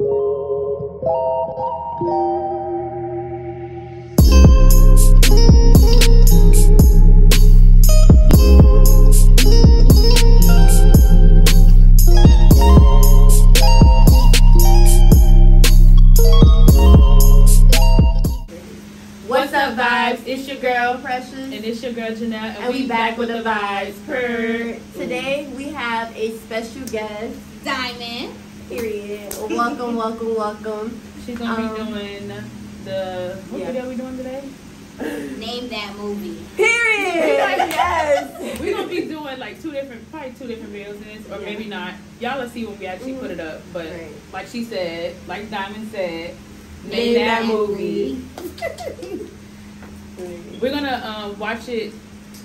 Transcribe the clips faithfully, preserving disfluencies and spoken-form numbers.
What's up, vibes? It's your girl Precious and it's your girl Janelle, and, and we, we back, back with, with the vibes. Per today we have a special guest, Diamond. Period. Welcome, welcome, welcome. She's gonna um, be doing the what yeah. video we doing today? Name that movie. Period. Yes. We're gonna be doing like two different, probably two different videos in this, or yeah. maybe not. Y'all will see when we actually mm-hmm. put it up. But right. like she said, like Diamond said, name, name that, that movie. movie. We're gonna um, watch it.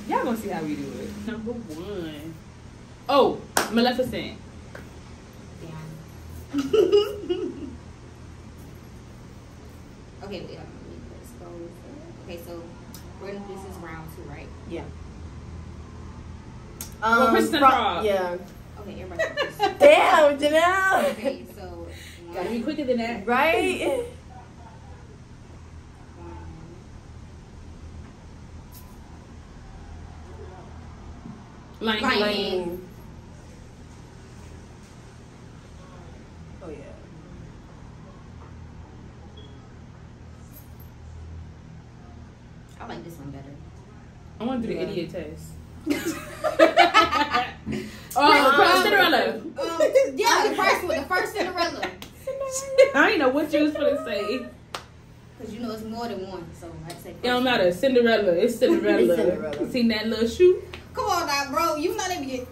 Y'all gonna see how we do it. Number one. Oh, Maleficent. Okay, wait, I'm gonna leave this. So, okay, so we're gonna, this is round two, right? Yeah. Um, well, Kristen Rob. Yeah. Okay, everybody. Damn, Janelle. Okay, so one, gotta be quicker than that, right? Lion King. Oh yeah. I like this one better. I want to do yeah. the idiot test. Oh, Cinderella. Um, um, yeah, the first one, the first Cinderella. I ain't know what you was gonna say. Cause you know it's more than one, so I say. It don't matter. Cinderella, it's Cinderella. It's Cinderella. You seen that little shoe? Come on, now, bro. You know they be.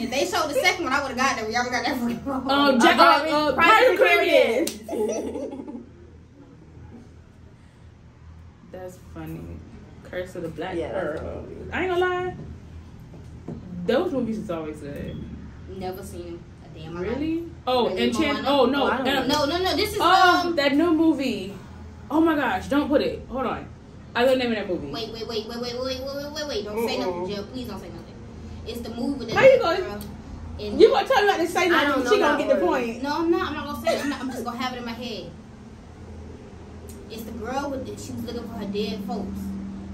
If they showed the second one, I would have gotten it. We already got that one. Um, Jack, uh, uh, Pirate Caribbean. That's funny. Curse of the Black yeah, Pearl. I ain't gonna lie. Those movies is always good. Never seen a damn. Really? Life. Oh, Enchant. Oh no, oh, no, no, no. This is oh, um that new movie. Oh my gosh! Don't put it. Hold on. I don't name of that movie. Wait, wait, wait, wait, wait, wait, wait, wait, wait. Don't uh -oh. say nothing, Jill. Please don't say nothing. It's the movie with the. How you going? You gonna tell me about to say nothing? She gonna get word. the point. No, I'm not. I'm not gonna say it. I'm, not, I'm just gonna have it in my head. It's the girl with the. She was looking for her dead folks.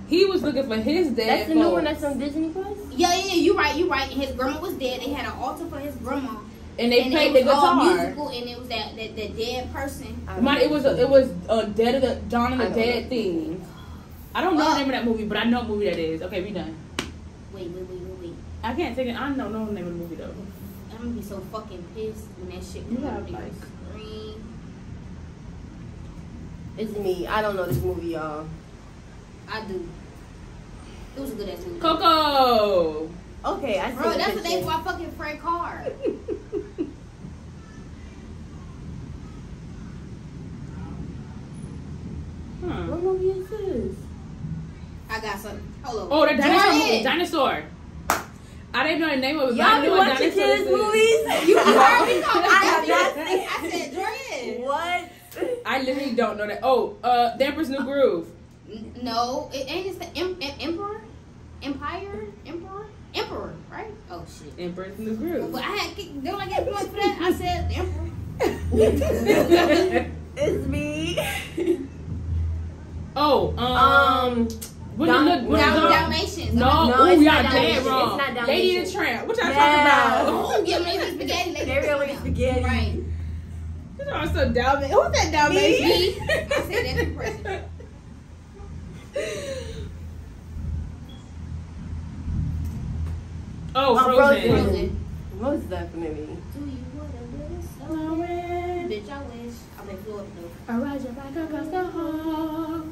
He was looking for his dead. That's the folks. new one that's on Disney Plus. Yeah, yeah, yeah. You right, you right. And his grandma was dead. They had an altar for his grandma. And they and played it the guitar. All musical, and it was that that, that dead person. My, it was a, it was a dead of the Dawn of the Dead thing. I don't know uh, the name of that movie, but I know what movie that is. Okay, we done. Wait, wait, wait, wait, wait. I can't take it. I don't know the name of the movie though. I'm gonna be so fucking pissed when that shit comes on the screen. It's me. I don't know this movie, y'all. I do. It was a good ass movie. Coco. Okay, I see. Bro, that's the name for my fucking Frank Carr. Huh. What movie is this? I got something. Hello. Oh, the dinosaur movie. Dinosaur. I didn't know the name of it. Y'all be watching kids' movies? You heard me talking about it. I said, Jordan. What? I literally don't know that. Oh, uh, The Emperor's New Groove. No, it ain't. It's the em em Emperor? Empire? Emperor? Emperor, right? Oh, shit. Emperor's New Groove. But I had, don't I get points for that? I said, Emperor. It's me. Oh, um... um What Dal you look, Dal Dalmatians. No, no, it's ooh, not Dalmatians. Wrong. It's not Dalmatians. Lady and the Tramp. What y'all yeah. talking about? Oh, yeah, maybe spaghetti. Maybe only spaghetti. Right. This is also Dalmatian. Who's that Dalmatian? Me? I said that's impressive. Oh, oh, Frozen. Frozen. What was that for movie? Do you want a little summer? Bitch, I wish. I'm in Florida, though. I ride your bike across the hall.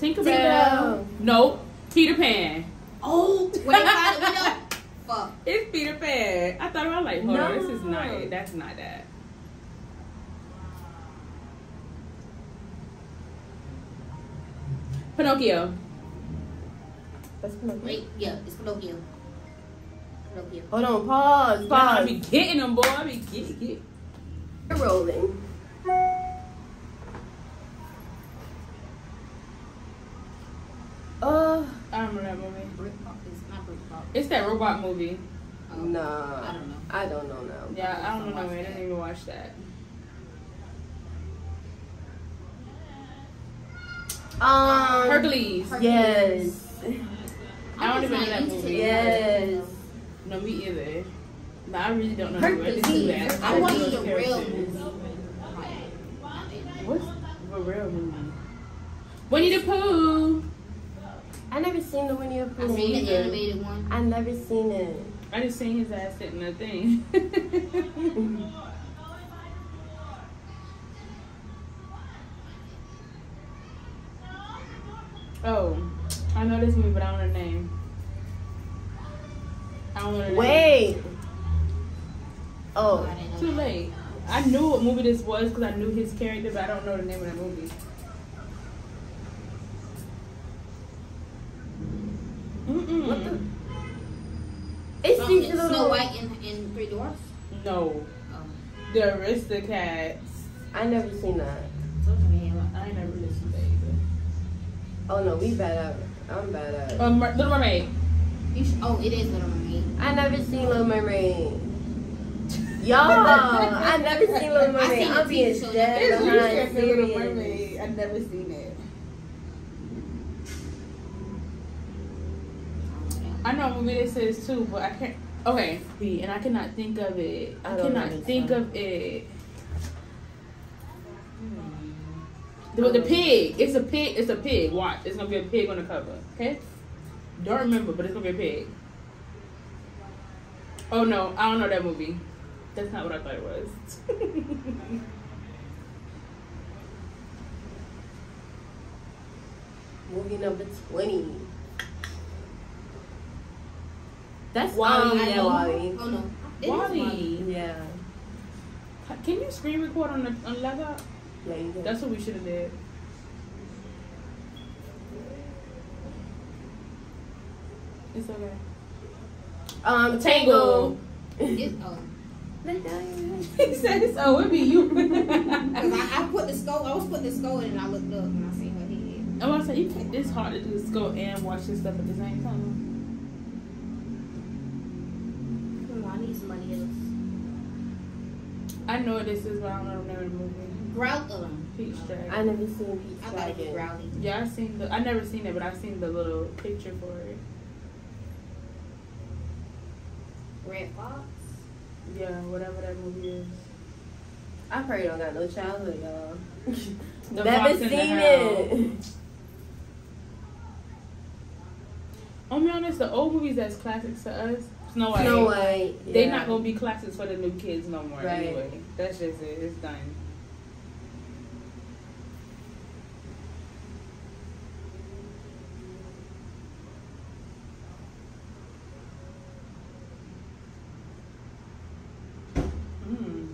Tinkerbell. No, Peter Pan. Oh, wait, I don't know. Fuck. It's Peter Pan. I thought about like, hold no. on, this is not it. That's not that. Pinocchio. That's Pinocchio. Wait, yeah, it's Pinocchio. Pinocchio. Hold on, pause, pause. I be getting them, boy. I be getting it. Get. Rolling. Uh, I remember that movie. It's not Britpop. It's that robot movie. No. I don't know. I don't know now. Yeah, I don't know. I didn't even watch that. Um, Hercules. Hercules. Yes. I don't even know that movie. Yes. No, me either. But I really don't know. Hercules. I want to see a real movie. What's a real movie? Winnie the Pooh. I never seen the Winnie the Pooh. I seen the animated one. I never seen it. I just seen his ass sitting in the thing. Oh, I know this movie, but I don't know the name. I don't know the name. Wait. Oh. Too late. I knew what movie this was because I knew his character, but I don't know the name of that movie. Mm-mm. What the? It's um, these little... Snow White in, in Three Dwarfs? No. Oh. The Aristocats. I never seen that. I ain't never really seen that either. Oh no, we bad at it. I'm bad at it. Um, Little Mermaid. You should, oh, it is Little Mermaid. I never seen Little Mermaid. Y'all, I never seen Little Mermaid. Seen I'm being dead behind serious. Little Mermaid. I never seen it. I know what movie this is too, but I can't. Okay, and I cannot think of it. I, I cannot think of it. Hmm. The, the pig. It's a pig. It's a pig. Watch. It's gonna be a pig on the cover. Okay. Don't remember, but it's gonna be a pig. Oh no, I don't know that movie. That's not what I thought it was. Movie number twenty. That's WALL-E. Um, yeah, WALL-E. Oh no, WALL-E. Yeah. Can you screen record on the on the laptop? Yeah, you can. That's what we should have did. It's okay. Um, Tangle. It's oh. He said it's oh, it be you. I, I put the skull. I was putting the skull in, and I looked up, and I seen what he did. Oh, I said you. It's hard to do the skull and watch this stuff at the same time. Money is. I know what this is, but I don't know the movie. Growl. Peach Dragon. I never seen Peach Dragon. I thought it was Growly. Yeah, I seen the. I never seen it, but I seen the little picture for it. Red Fox. Yeah, whatever that movie is. I probably don't got no childhood, y'all. Never seen it. I'm be honest, the old movies that's classics to us. Snow White. Snow White. Yeah. They're not gonna be classics for the new kids no more. Right. Anyway, that's just it. It's done. Mm.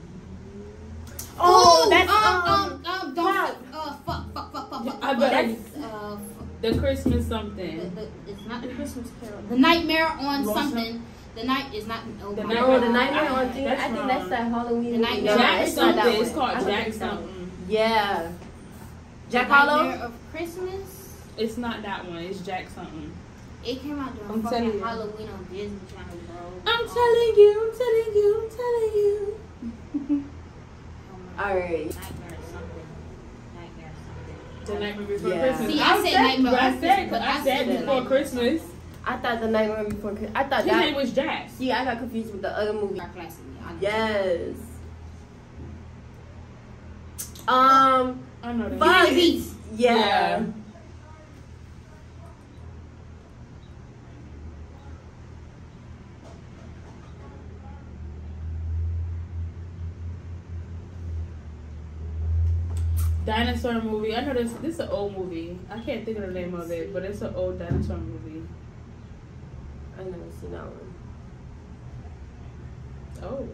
Oh, oh, that's um um um don't fuck. uh fuck fuck fuck fuck. fuck I bet it's uh the Christmas something. The, the, it's not the Christmas Carol. The Nightmare on Lost something. Up. The night is not. Oh, the, night, oh, the Nightmare on. I, I think wrong. That's that Halloween. The Nightmare. Jack no, it's something. Not that it's called Jack something. Yeah. Jack Hollow. The Nightmare of Christmas. It's not that one. It's Jack something. It came out during fucking Halloween on Disney Channel, bro. I'm oh. telling you. I'm telling you. I'm telling you. All right. Nightmare something. Nightmare something. The Nightmare Before yeah. Christmas. See, I, I said, said Nightmare. I said, but I said, I said Before Christmas. Christmas. I thought The Nightmare Before Christmas. I thought his that name was Jack. See, I got confused with the other movie. Yes. Um. I know that. Five Beats. Yeah. yeah. Dinosaur movie. I know this. This is an old movie. I can't think of the name of it, but it's an old dinosaur movie. I never seen that one. Oh.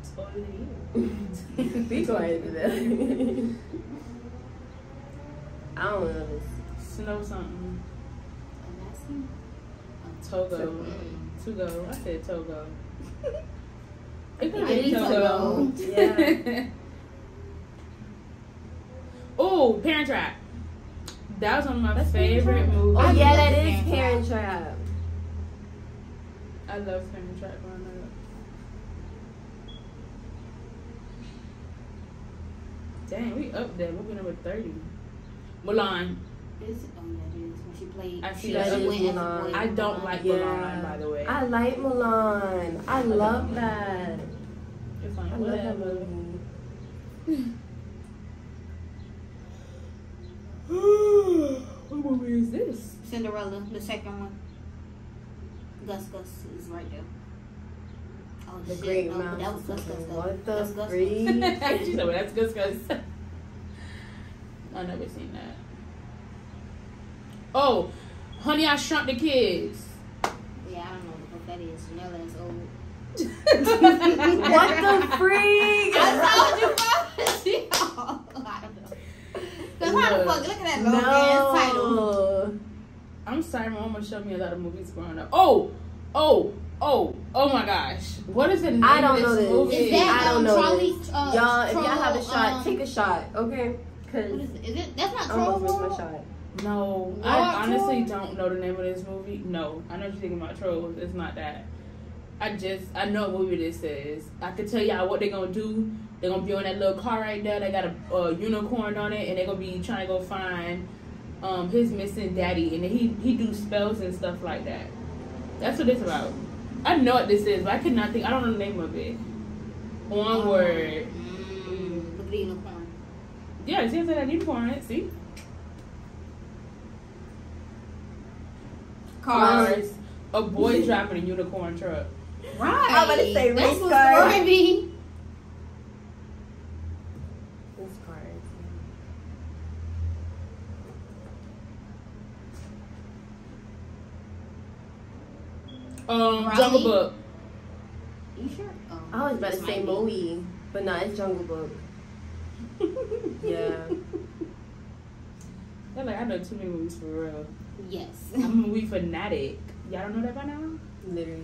It's older than you. Be quiet to that. I don't know this. Snow something. Togo. Togo. I said Togo. It could be Togo. Togo. Yeah. Oh, Parent Trap. That was one of my That's favorite movies. Oh yeah, that is Parent Trap. I love Parent Trap growing up. Dang, we up there. We'll be number thirty. Mulan. Is it? Oh yeah, it is. When she played, I see that. Mulan. I don't like yeah. Mulan, by the way. I like Mulan. I, I love, love that. It's like, I love that movie. What movie is this? Cinderella, the second one. Gus Gus is right there. Oh, the shit, great no, mouse. That was Gus Gus. What the freak? Actually, no, that's Gus Gus. I've never seen that. Oh, Honey, I Shrunk the Kids. Yeah, I don't know what that is. Janelle is old. What the freak? I told you about it. I don't know. Cause no. How the fuck? Look at that long ass title. I'm sorry, my mama showed me a lot of movies growing up. Oh, oh, oh, oh my gosh! What is the name I don't of this, this movie? Is that, I don't um, know Charlie, this. Uh, y'all, if y'all have a shot, um, take a shot, okay? Cause what is, is it? That's not Troll. I'm gonna miss my shot. No, what? I honestly don't know the name of this movie. No, I know what you're thinking about Trolls. It's not that. I just, I know what movie this is. I can tell y'all what they're going to do. They're going to be on that little car right there. They got a, a unicorn on it, and they're going to be trying to go find um, his missing daddy. And he, he do spells and stuff like that. That's what it's about. I know what this is, but I could not think. I don't know the name of it. Onward. Mm, look at the unicorn. Yeah, it seems like that unicorn. See? Cars, a boy driving a unicorn truck. Right. I'm about to say race cars. This cars. Um, Riley? Jungle Book. You sure? Oh, I was about to say Moe, but no, it's Jungle Book. Yeah. They're like, I know too many movies for real. Yes. I'm a movie fanatic. Y'all don't know that by now? Literally.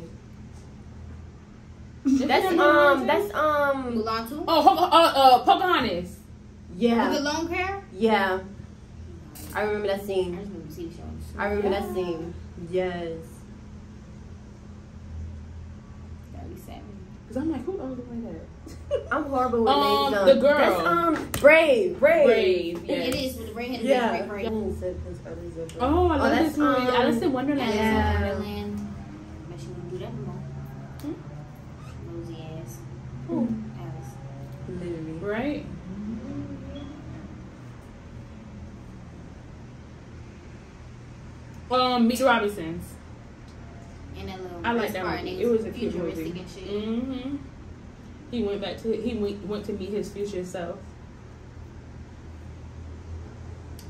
That's um that's um Mulan too? Oh uh, uh Pocahontas. Yeah. With the long hair? Yeah. I remember that scene. I just remember T V shows. I remember yeah. that scene. Yes. That'd be sad. Cause I'm like, who owns the way that? I'm horrible with names. Um, the girl. That's um Brave. Brave. Brave. Yes. It is with the red-headed yeah. Brave. Oh, I love oh, this movie. Um, Alice in Wonderland. Yeah. Wonderland. But she wouldn't do that anymore. Hmm? Nosy ass. Who? Alice. Literally. Right? Mm-hmm. Um, Meet the Robinsons. And that little I like that part movie. It was a cute movie. And shit. Mm-hmm. He went back to he went went to meet his future self.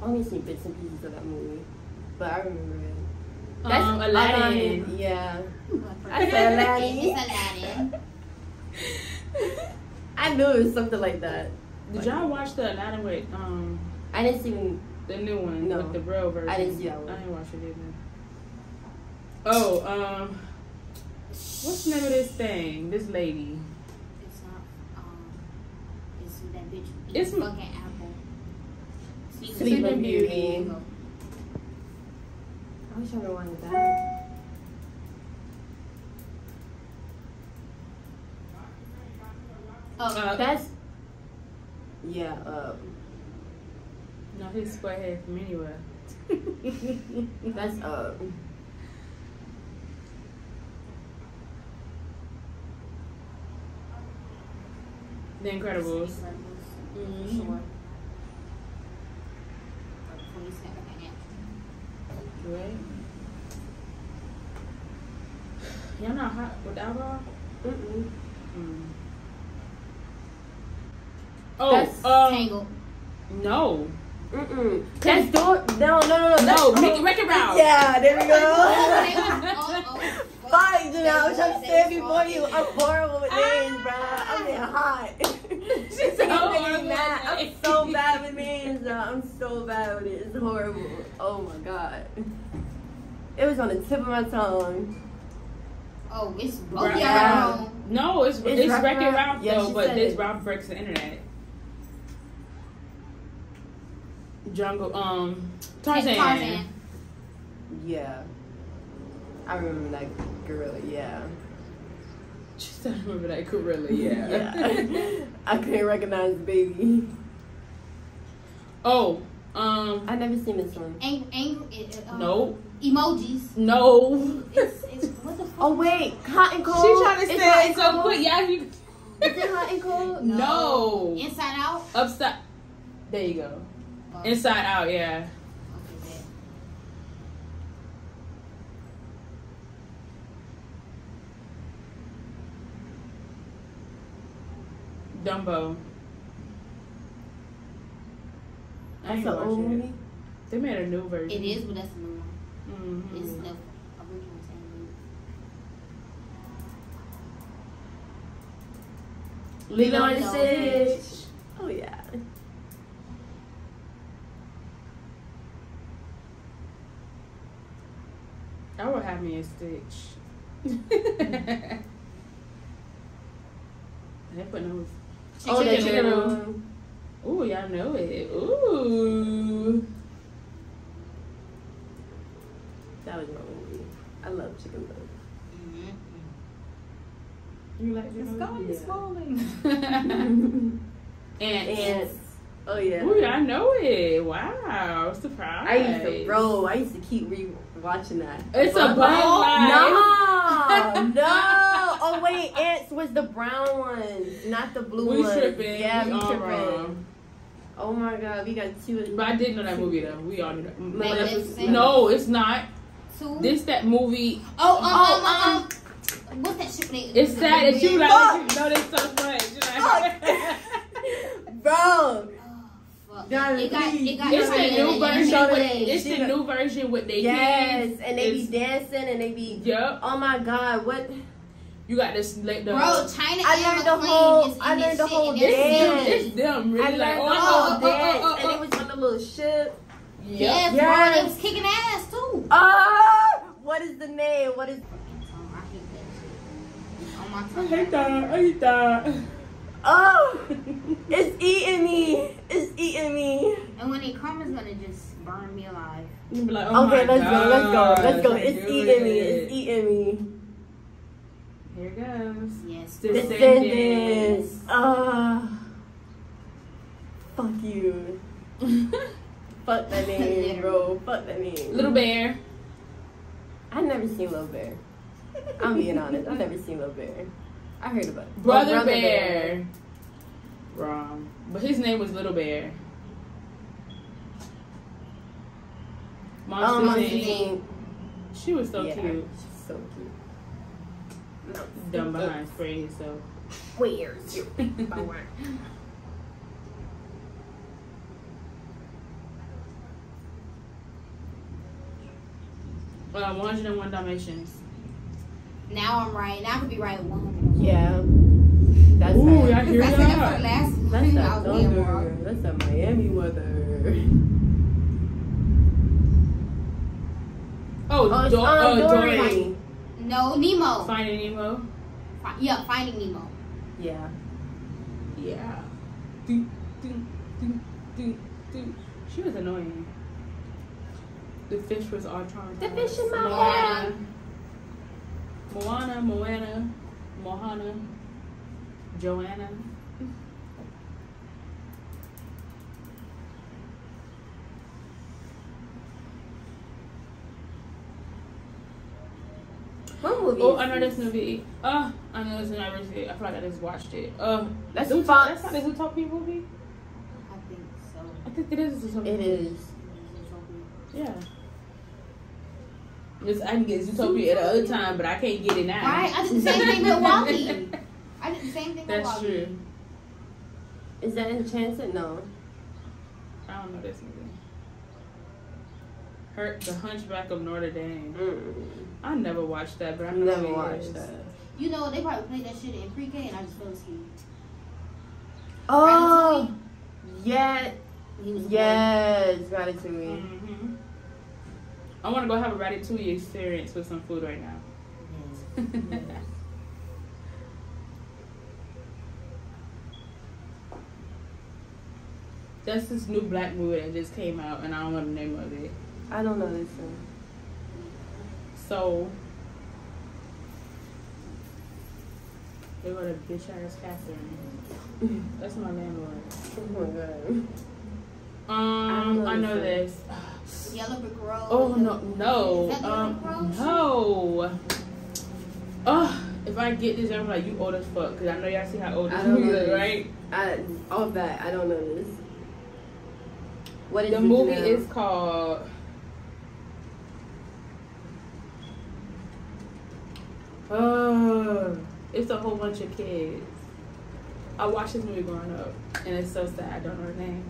I only seen bits and pieces of that movie, but I remember it. That's um, Aladdin. Aladdin. Yeah. I said Aladdin. It's Aladdin. I knew it was something like that. Did y'all watch the Aladdin with um? I didn't see the new one. No, with the real version. I didn't see that one. I didn't watch it either. Oh, um, what's the name of this thing? This lady. It's not, um, it's that bitch who eats fucking apple. Sleeping, Sleeping Beauty. Beauty. I wish I would have wanted that. Oh, uh, that's, yeah, um. No, his square head from anywhere. That's, uh. The Incredibles. Mm-hmm. Sure. Right. Y'all not hot with alcohol? Mm-mm. Mm. Oh, that's um, Tangled. No. Mm-mm. That's door. No, no, no, no. No, make it Wreck-It Ralph. Yeah, there we go. Oh, oh. Fuck, Janelle. I was trying to stand before you. I'm horrible with names, bruh. I'm getting hot. She's so horrible. I'm so bad with names, y'all. I'm so bad with it. It's horrible. Oh my god. It was on the tip of my tongue. Oh, it's Wreck-It Ralph. No, it's, it's, it's Wreck-It Ralph, yeah, though, but this Ralph breaks the internet. Jungle, um, Tarzan. Tarzan. Yeah. I remember that gorilla, yeah. She said I remember that gorilla, yeah. yeah. I couldn't recognize the baby. Oh, um. I never seen this one. Ang angry. Uh, no. Emojis. No. It's, it's, what the fuck? Oh, wait. Hot and cold. She trying to say it so quick. Yeah, you. Is it hot and cold? No. no. Inside Out? Upside. There you go. Oh. Inside Out, yeah. Dumbo. I that's an old movie? They made a new version. It is, but that's a new one. Mm-hmm. It's the original movie. Lilo and Stitch. Oh, yeah. I would have me a Stitch. They put no. Chicken oh, that chicken room. Ooh, y'all know it. Ooh. That was my movie. I love Chicken Love. Mm-hmm. You like this? It's going yeah. swollen. Ants. Ants. Oh, yeah. Ooh, y'all know it. Wow. Surprise. I used to roll. I used to keep re-watching that. It's but a bug. No. No. Oh wait, Ants was the brown ones, not the blue we ones. Tripping. Yeah, we, we tripping. Wrong. Oh my god, we got two. But I did know that movie though. We all knew that. Maleficent. No, it's not. Two. This that movie. Oh, um, oh, um, um, what's that shit name? It's sad that you like oh. you know this so much. Like, bro. Oh, fuck. God, it got, it got it's the new version. It's the new version with they yes, kids. Yes, and they it's, be dancing and they be. Yep. Oh my god, what? You got this, like, the... Bro, China I learned the whole... I learned the whole dance. It's them, really. I learned the whole dance, and it was on the little ship. Yep. Yes, yes, bro, they was kicking ass, too. Oh! What is the name? What is... I hate that. I hate that. Oh! It's eating me. It's eating me. And when it comes, it's gonna just burn me alive. You'll be like, oh okay, my let's God. go, let's go, let's go. It's eating me. It's eating me. Here it goes. Yes. Descendants. Ah. Uh, fuck you. Fuck that name, bro. Fuck that name. Little Bear. I've never seen Little Bear. I'm being honest. I've never seen Little Bear. I heard about it. Brother, oh, Brother Bear. Bear. Wrong. But his name was Little Bear. Monster oh, Monster She was so yeah, cute. She's so cute. No, dumb behind spray so where's your power? Well, one hundred and one Dalmatians. Now I'm right. Now I could be right one. Yeah. That's ooh, y'all hear that? That's, last that's, that thunder. That's that Miami weather. Oh, oh, do uh, Dory. Dory. No, Nemo. Finding Nemo. Yeah, Finding Nemo. Yeah. Yeah. Do, do, do, do, do. She was annoying. The fish was all trying. The fish in my water. Moana, Moana, Mohana, Joanna. What movie? Oh, I know this movie. Oh, I know this is not recent. I forgot I just watched it. Oh, that's Zootopia. That's not a Zootopia movie? I think so. I think it is a Zootopia movie. It is. Yeah. Just, I can get Zootopia, Zootopia at another time, but I can't get it now. Right? I did the same thing with WALL-E. I did the same thing that's with WALL-E. That's true. Is that Enchanted? No. I don't know this movie. Her, the Hunchback of Notre Dame. Mm. I never watched that, but I never watched that. You know, they probably played that shit in pre-K, and I just fell asleep. Oh, yeah, yes, Ratatouille. Mm-hmm. I want to go have a Ratatouille experience with some food right now. Mm. Yes. That's this new black movie that just came out, and I don't know the name of it. I don't know this one. So They wrote a bitch ass captain. That's my man word. Oh my god. Um, I, I know this. Yellow Brick Road. Oh no, no. Is that um, no. Oh, if I get this, I'm like, you old as fuck. Cause I know y'all see how old this movie is, right? I, all of that, I don't know this. What is the movie now? Is called Oh, it's a whole bunch of kids. I watched this movie growing up, and it's so sad. I don't know her name.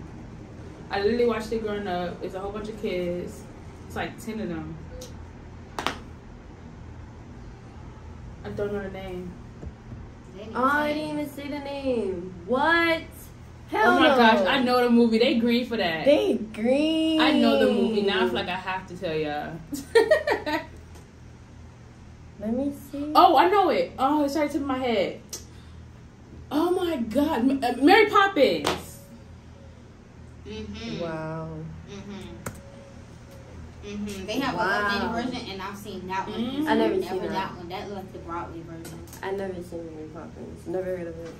I literally watched it growing up. It's a whole bunch of kids. It's like ten of them. I don't know her name. Oh, I didn't even see the name. What? Hell oh my no. gosh, I know the movie. They green for that. They green. I know the movie. Now I feel like I have to tell y'all. Let me see. Oh, I know it. Oh, it's right to my head. Oh my god. Mary Poppins. Mm-hmm. Wow. Mm-hmm. Mm-hmm. They have wow. a updated version, and I've seen that one. Mm-hmm. I never, never seen that. that one. That looked like the Broadway version. I never seen Mary Poppins. Never heard of it.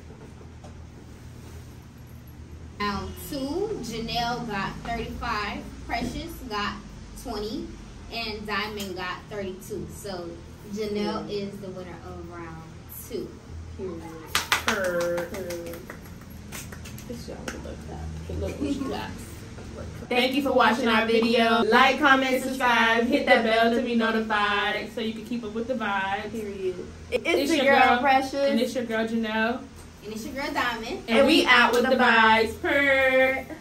Round two, Janelle got thirty-five, Precious got twenty, and Diamond got thirty-two. So Janelle yeah. is the winner of round two. Period. Period. Thank you for watching our video. Like, comment, subscribe, hit that bell to be notified so you can keep up with the vibes. Period. It's, it's your, your girl, girl Precious, and it's your girl Janelle, and it's your girl Diamond, and, and we out with the vibes. Per.